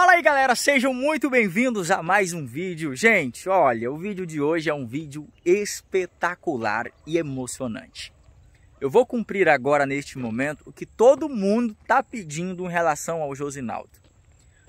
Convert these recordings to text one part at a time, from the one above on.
Fala aí, galera, sejam muito bem-vindos a mais um vídeo. Gente, olha, o vídeo de hoje é um vídeo espetacular e emocionante. Eu vou cumprir agora, neste momento, o que todo mundo tá pedindo em relação ao Josinaldo.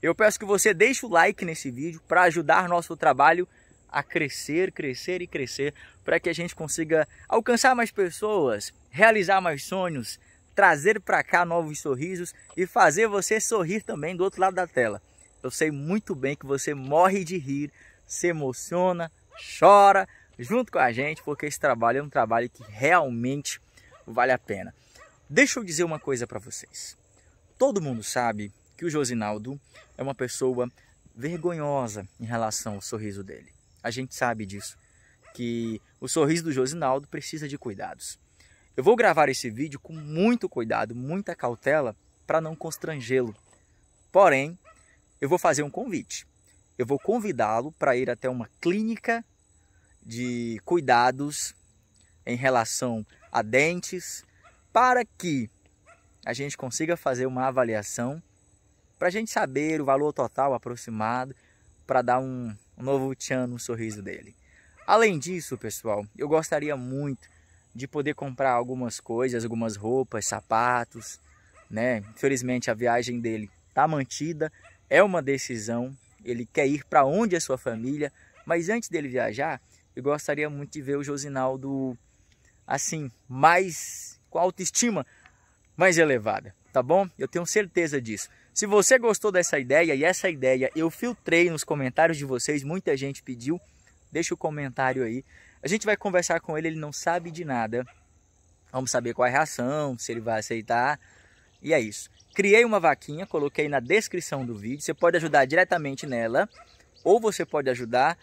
Eu peço que você deixe o like nesse vídeo para ajudar nosso trabalho a crescer, crescer e crescer, para que a gente consiga alcançar mais pessoas, realizar mais sonhos, trazer para cá novos sorrisos e fazer você sorrir também do outro lado da tela. Eu sei muito bem que você morre de rir, se emociona, chora junto com a gente, porque esse trabalho é um trabalho que realmente vale a pena. Deixa eu dizer uma coisa para vocês. Todo mundo sabe que o Josinaldo é uma pessoa vergonhosa em relação ao sorriso dele. A gente sabe disso, que o sorriso do Josinaldo precisa de cuidados. Eu vou gravar esse vídeo com muito cuidado, muita cautela, para não constrangê-lo. Porém, eu vou fazer um convite. Eu vou convidá-lo para ir até uma clínica de cuidados em relação a dentes, para que a gente consiga fazer uma avaliação, para a gente saber o valor total aproximado, para dar um novo tchan no sorriso dele. Além disso, pessoal, eu gostaria muito de poder comprar algumas coisas, algumas roupas, sapatos, né? Infelizmente a viagem dele tá mantida, é uma decisão, ele quer ir para onde é sua família, mas antes dele viajar, eu gostaria muito de ver o Josinaldo assim, mais com autoestima mais elevada, tá bom? Eu tenho certeza disso. Se você gostou dessa ideia, e essa ideia eu filtrei nos comentários de vocês, muita gente pediu, deixa o comentário aí. A gente vai conversar com ele, ele não sabe de nada. Vamos saber qual é a reação, se ele vai aceitar. E é isso. Criei uma vaquinha, coloquei na descrição do vídeo. Você pode ajudar diretamente nela ou você pode ajudar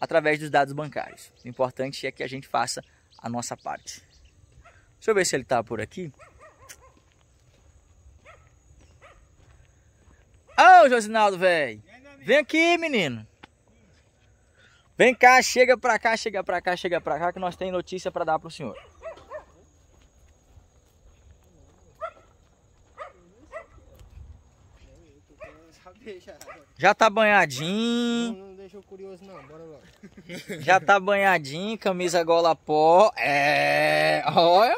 através dos dados bancários. O importante é que a gente faça a nossa parte. Deixa eu ver se ele tá por aqui. Ô, Josinaldo, velho! Vem aqui, menino! Vem cá, chega pra cá, chega pra cá, chega pra cá, que nós tem notícia pra dar pro senhor. Já tá banhadinho. Não deixou curioso não, bora lá. Já tá banhadinho, camisa gola pó. É, olha,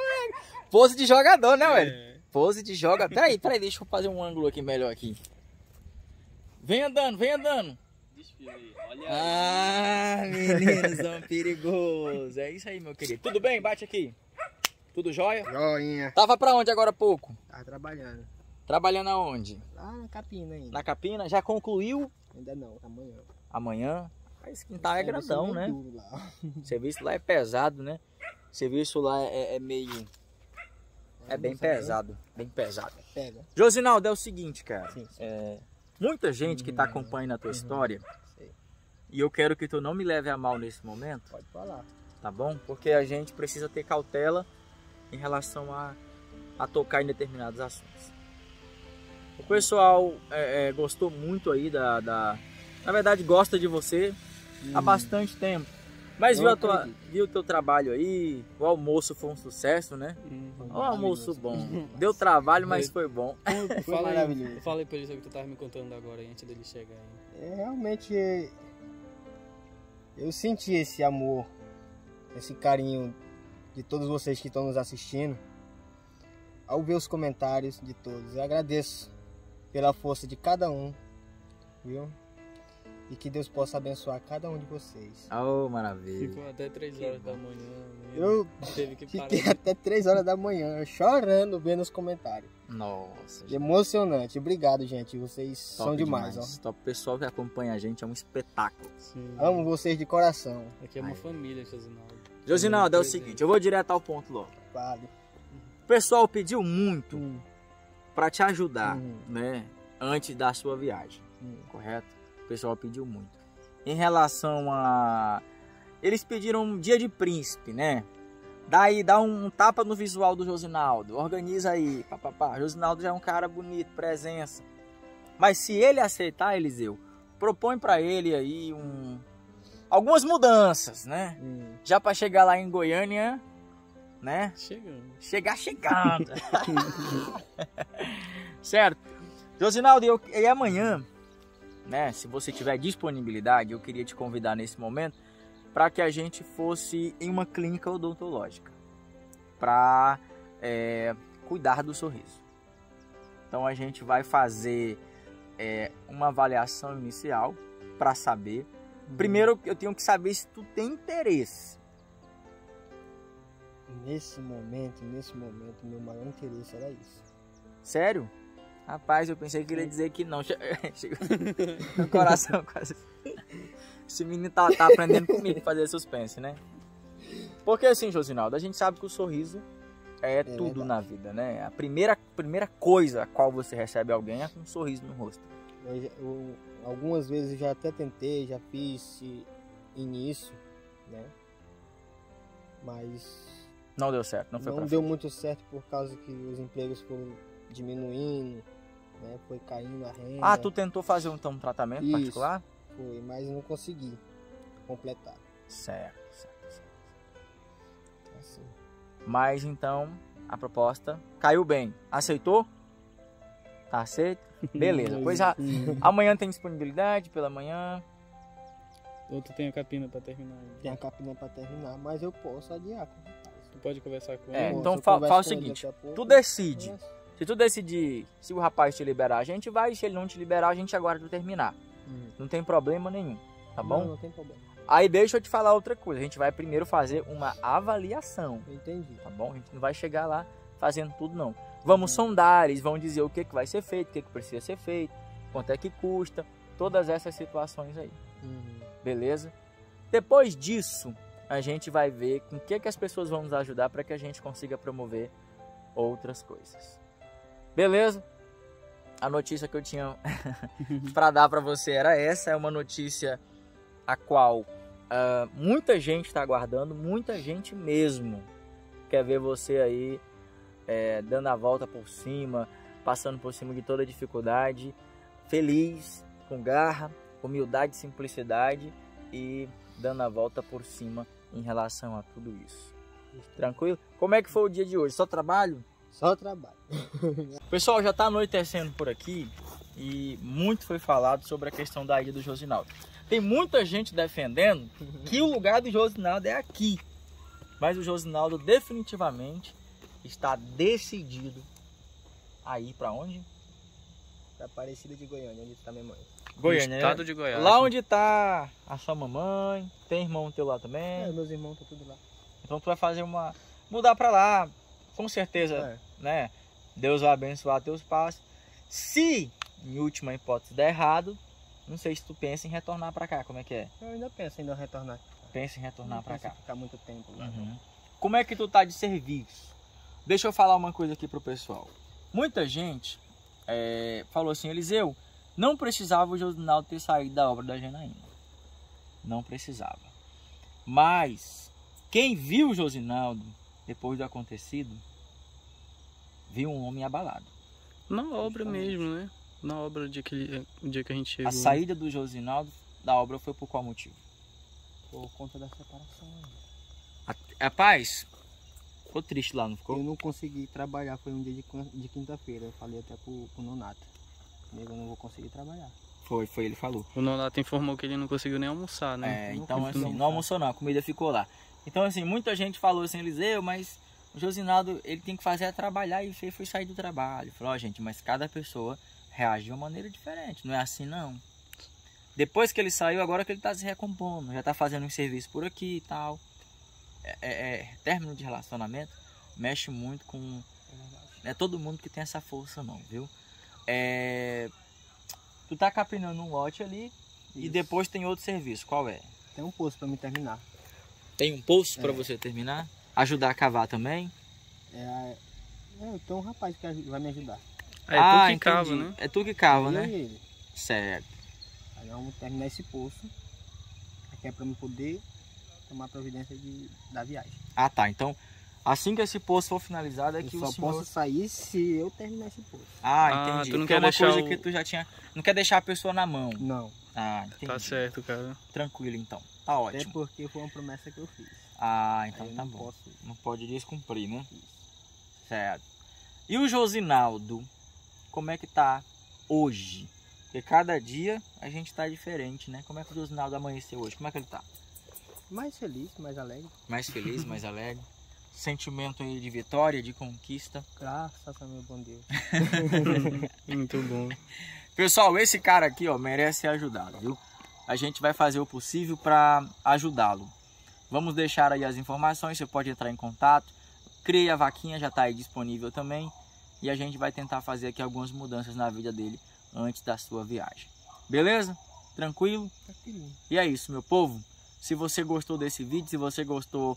pose de jogador, né, velho? Pose de jogador. Peraí, deixa eu fazer um ângulo aqui melhor aqui. Vem andando, vem andando. Olha aí. Ah, meninos, são perigosos. É isso aí, meu querido. Tudo bem? Bate aqui. Tudo jóia? Joinha. Tava pra onde agora há pouco? Tava trabalhando. Trabalhando aonde? Lá na Capina ainda. Na Capina? Já concluiu? Ainda não, amanhã. Amanhã? Mas quintal é grandão, né? Lá. O serviço lá é pesado, né? O serviço lá é meio... É bem pesado. Bem pesado. Pega. Josinaldo, é o seguinte, cara. Sim. É... Muita gente que está acompanhando a tua história, sei. E eu quero que tu não me leve a mal nesse momento. Pode falar. Tá bom? Porque a gente precisa ter cautela em relação a tocar em determinados assuntos. O pessoal gostou muito aí Na verdade, gosta de você há bastante tempo. Mas viu o teu trabalho aí, o almoço foi um sucesso, né? Um almoço bom. Deu trabalho, mas foi bom. Foi maravilhoso. Falei pra ele sobre o que tu tava me contando agora, antes dele chegar aí. Realmente, eu senti esse amor, esse carinho de todos vocês que estão nos assistindo, ao ver os comentários de todos. Eu agradeço pela força de cada um, viu? E que Deus possa abençoar cada um de vocês. Oh, maravilha. Ficou até 3 horas da manhã. Eu teve que parar. Fiquei até 3 horas da manhã chorando vendo os comentários. Nossa. Emocionante. Obrigado, gente. Vocês são demais. Ó. Top. O pessoal que acompanha a gente é um espetáculo. Sim. Amo vocês de coração. Aqui é uma família, Josinaldo. Josinaldo, é o seguinte. Eu vou direto ao ponto logo. Vale. O pessoal pediu muito para te ajudar, né? Antes da sua viagem. Correto? O pessoal pediu muito. Em relação a... Eles pediram um dia de príncipe, né? Daí dá um tapa no visual do Josinaldo. Organiza aí. Papapá. Josinaldo já é um cara bonito, presença. Mas se ele aceitar, Eliseu, propõe pra ele aí algumas mudanças, né? Já pra chegar lá em Goiânia, né? Chegando. Certo. Josinaldo, e amanhã... né? Se você tiver disponibilidade, eu queria te convidar nesse momento para que a gente fosse em uma clínica odontológica para cuidar do sorriso. Então a gente vai fazer uma avaliação inicial para saber. Primeiro eu tenho que saber se tu tem interesse. Nesse momento, meu maior interesse era isso. Sério? Rapaz, eu pensei que ele ia dizer que não. Meu coração quase... Esse menino tá aprendendo comigo a fazer suspense, né? Porque assim, Josinaldo, a gente sabe que o sorriso é tudo verdade na vida, né? A primeira coisa a qual você recebe alguém é com um sorriso no rosto. Eu, algumas vezes já até tentei, já fiz início, né? Mas... não deu certo, não foi pra frente. Não deu muito certo por causa que os empregos foram diminuindo, né? Foi caindo a renda. Ah, tu tentou fazer então um tratamento particular? Foi, mas não consegui completar. Certo. Então, assim. Mas então, a proposta caiu bem. Aceitou? Tá aceito? Beleza. Pois amanhã tem disponibilidade, pela manhã... Ou tu tem a capina pra terminar? Tem a capina pra terminar, mas eu posso adiar. Tu pode conversar com ele? Então faz o seguinte, tu decide. Se tu decidir, se o rapaz te liberar, a gente vai. Se ele não te liberar, a gente aguarda tu terminar. Não tem problema nenhum, tá bom? Não tem problema. Aí deixa eu te falar outra coisa. A gente vai primeiro fazer uma avaliação. Entendi. Tá bom? A gente não vai chegar lá fazendo tudo, não. Vamos sondar, eles vão dizer o que vai ser feito, o que precisa ser feito, quanto é que custa, todas essas situações aí. Beleza? Depois disso, a gente vai ver com que as pessoas vão nos ajudar para que a gente consiga promover outras coisas. Beleza? A notícia que eu tinha para dar para você era essa. É uma notícia a qual muita gente está aguardando, muita gente mesmo. Quer ver você aí dando a volta por cima, passando por cima de toda dificuldade, feliz, com garra, humildade, simplicidade e dando a volta por cima em relação a tudo isso. Tranquilo? Como é que foi o dia de hoje? Só trabalho? Só trabalho. Pessoal, já está anoitecendo por aqui e muito foi falado sobre a questão da ilha do Josinaldo. Tem muita gente defendendo que o lugar do Josinaldo é aqui, mas o Josinaldo definitivamente está decidido a ir para onde? Para Aparecida de Goiânia, onde está minha mãe. Goiânia, estado de Goiás. Lá onde tá a sua mamãe, tem irmão teu lá também? Meus irmãos estão tudo lá. Então tu vai fazer uma... mudar pra lá, com certeza, né? Deus vai abençoar teus passos. Se, em última hipótese, der errado, não sei se tu pensa em retornar pra cá, como é que é? Eu ainda penso em retornar. Pensa em retornar pra cá. Ficar muito tempo lá. Como é que tu tá de serviço? Deixa eu falar uma coisa aqui pro pessoal. Muita gente falou assim, Eliseu, não precisava o Josinaldo ter saído da obra da Janaína. Não precisava. Mas quem viu o Josinaldo depois do acontecido, viu um homem abalado. Na obra mesmo, né? Na obra o dia que a gente chegou. A saída do Josinaldo da obra foi por qual motivo? Por conta da separação. Rapaz, ficou triste lá, não ficou? Eu não consegui trabalhar, foi um dia de quinta-feira. Eu falei até pro Nonato. Eu não vou conseguir trabalhar. Foi ele falou. O Nonato informou que ele não conseguiu nem almoçar, né? Então assim, não almoçou não, a comida ficou lá. Então assim, muita gente falou assim, Eliseu, mas o Josinaldo, ele tem que fazer é trabalhar e foi sair do trabalho. Falou, gente, mas cada pessoa reage de uma maneira diferente, não é assim não. Depois que ele saiu, agora que ele tá se recompondo, já tá fazendo um serviço por aqui e tal. Término de relacionamento mexe muito com... Não é todo mundo que tem essa força não, viu? Tu tá capinando um lote ali. Isso. E depois tem outro serviço, qual é? Tem um poço pra me terminar. Tem um poço pra você terminar? Ajudar a cavar também? Eu tenho um rapaz que vai me ajudar. Tu que cava, né? É tu que cava, né? Ele. Certo. Aí nós vamos terminar esse poço. Aqui é pra eu poder tomar providência da viagem. Ah tá, então... Assim que esse poço for finalizado, que o senhor... Eu só posso sair se eu terminar esse poço. Ah, entendi. Tu não quer deixar coisa que tu já tinha... Não quer deixar a pessoa na mão. Não. Ah, entendi. Tá certo, cara. Tranquilo, então. Tá ótimo. Até porque foi uma promessa que eu fiz. Ah, então tá bom. Não pode descumprir, né? Isso. Certo. E o Josinaldo, como é que tá hoje? Porque cada dia a gente está diferente, né? Como é que o Josinaldo amanheceu hoje? Como é que ele está? Mais feliz, mais alegre. Mais feliz, mais alegre. Sentimento aí de vitória, de conquista. Graças a meu bom Deus. Muito bom. Pessoal, esse cara aqui, ó, merece ser ajudado, viu? A gente vai fazer o possível para ajudá-lo. Vamos deixar aí as informações, você pode entrar em contato. Criei a vaquinha, já está aí disponível também. E a gente vai tentar fazer aqui algumas mudanças na vida dele antes da sua viagem. Beleza? Tranquilo? Tranquilo. E é isso, meu povo. Se você gostou desse vídeo, se você gostou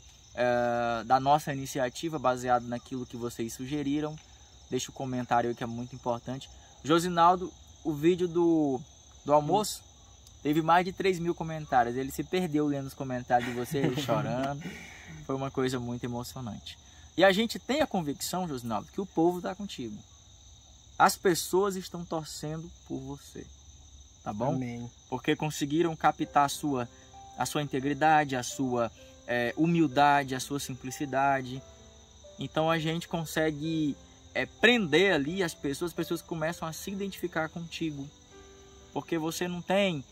da nossa iniciativa baseado naquilo que vocês sugeriram, deixa o comentário aí que é muito importante. Josinaldo, o vídeo do almoço teve mais de 3.000 comentários. Ele se perdeu lendo os comentários de vocês, chorando. Foi uma coisa muito emocionante. E a gente tem a convicção, Josinaldo, que o povo está contigo. As pessoas estão torcendo por você, tá bom? Amém. Porque conseguiram captar a sua integridade, a sua humildade, a sua simplicidade. Então a gente consegue prender ali as pessoas começam a se identificar contigo. Porque você não tem...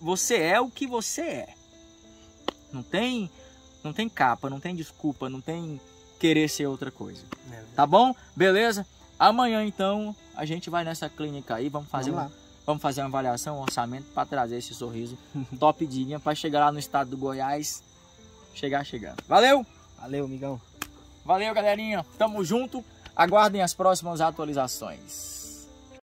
Você é o que você é. Não tem capa, não tem desculpa, não tem querer ser outra coisa. É, tá bom? Beleza? Amanhã, então, a gente vai nessa clínica aí, vamos fazer uma avaliação, um orçamento para trazer esse sorriso top de linha para chegar lá no estado do Goiás, chegando. Valeu! Valeu, amigão. Valeu, galerinha. Tamo junto. Aguardem as próximas atualizações.